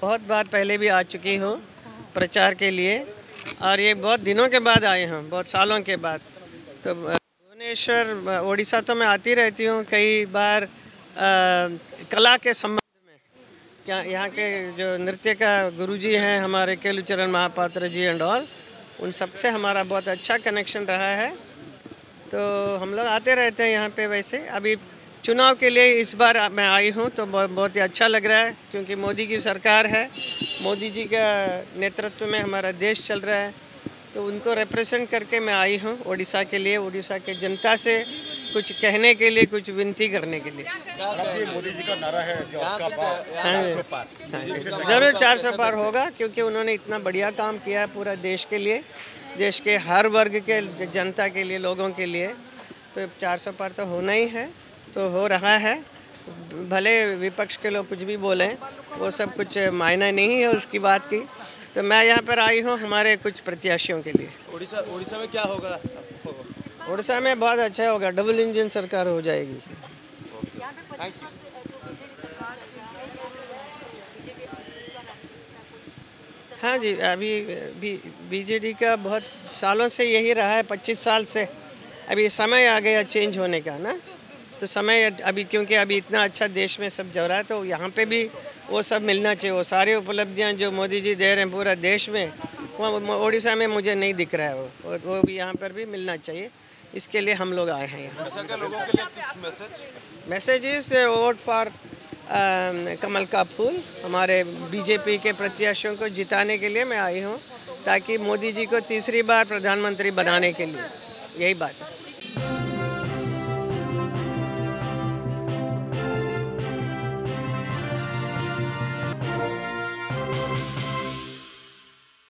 बहुत बार पहले भी आ चुकी हूँ प्रचार के लिए, और ये बहुत दिनों के बाद आए हैं, बहुत सालों के बाद। तो भुवनेश्वर ओडिशा तो मैं आती रहती हूँ कई बार, कला के संबंध में। क्या यहाँ के जो नृत्य का गुरुजी हैं हमारे केलूचरण महापात्र जी एंड ऑल, उन सबसे हमारा बहुत अच्छा कनेक्शन रहा है, तो हम लोग आते रहते हैं यहाँ पे। वैसे अभी चुनाव के लिए इस बार मैं आई हूँ तो बहुत ही अच्छा लग रहा है, क्योंकि मोदी की सरकार है, मोदी जी का नेतृत्व में हमारा देश चल रहा है, तो उनको रिप्रेजेंट करके मैं आई हूँ ओडिशा के लिए, ओडिशा के जनता से कुछ कहने के लिए, कुछ विनती करने के लिए। मोदी जी का नारा है जो आपका पार, जरूर 400 पार होगा, क्योंकि उन्होंने इतना बढ़िया काम किया है पूरा देश के लिए, देश के हर वर्ग के जनता के लिए, लोगों के लिए। तो 400 पार तो होना ही है, तो हो रहा है। भले विपक्ष के लोग कुछ भी बोलें, वो सब कुछ मायने नहीं है उसकी बात की। तो मैं यहाँ पर आई हूँ हमारे कुछ प्रत्याशियों के लिए। ओडिशा में क्या होगा? ओडिशा में बहुत अच्छा होगा, डबल इंजन सरकार हो जाएगी। हाँ जी, अभी बीजेडी का बहुत सालों से यही रहा है, 25 साल से। अभी समय आ गया चेंज होने का ना, तो समय अभी, क्योंकि अभी इतना अच्छा देश में सब जल रहा है, तो यहाँ पे भी वो सब मिलना चाहिए। वो सारी उपलब्धियाँ जो मोदी जी दे रहे हैं पूरा देश में, वहाँ ओडिशा में मुझे नहीं दिख रहा है। वो भी यहाँ पर भी मिलना चाहिए, इसके लिए हम लोग आए हैं यहाँ। मैसेज इज वोट फॉर कमल का फूल। हमारे बीजेपी के प्रत्याशियों को जिताने के लिए मैं आई हूँ, ताकि मोदी जी को तीसरी बार प्रधानमंत्री बनाने के लिए, यही बात है।